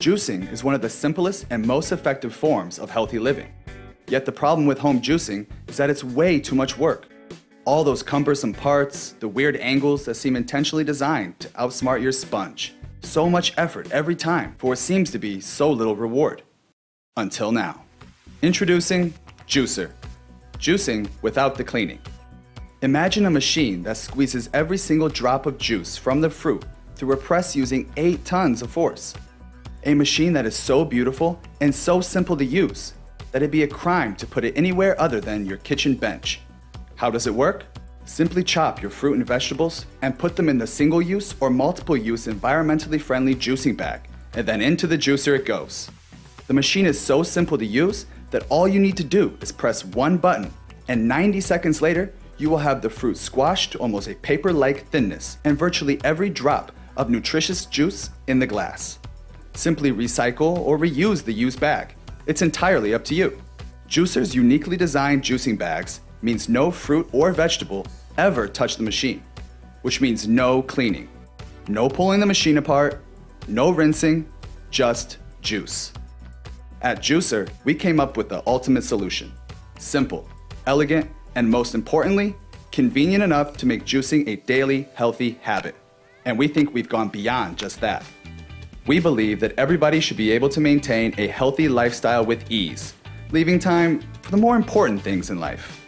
Juicing is one of the simplest and most effective forms of healthy living. Yet the problem with home juicing is that it's way too much work. All those cumbersome parts, the weird angles that seem intentionally designed to outsmart your sponge. So much effort every time for what seems to be so little reward. Until now. Introducing Juicer. Juicing without the cleaning. Imagine a machine that squeezes every single drop of juice from the fruit through a press using 8 tons of force. A machine that is so beautiful and so simple to use that it'd be a crime to put it anywhere other than your kitchen bench. How does it work? Simply chop your fruit and vegetables and put them in the single-use or multiple-use environmentally friendly juicing bag, and then into the juicer it goes. The machine is so simple to use that all you need to do is press one button, and 90 seconds later, you will have the fruit squashed to almost a paper-like thinness and virtually every drop of nutritious juice in the glass. Simply recycle or reuse the used bag. It's entirely up to you. Juicer's uniquely designed juicing bags means no fruit or vegetable ever touched the machine, which means no cleaning, no pulling the machine apart, no rinsing, just juice. At Juicer, we came up with the ultimate solution. Simple, elegant, and most importantly, convenient enough to make juicing a daily, healthy habit. And we think we've gone beyond just that. We believe that everybody should be able to maintain a healthy lifestyle with ease, leaving time for the more important things in life.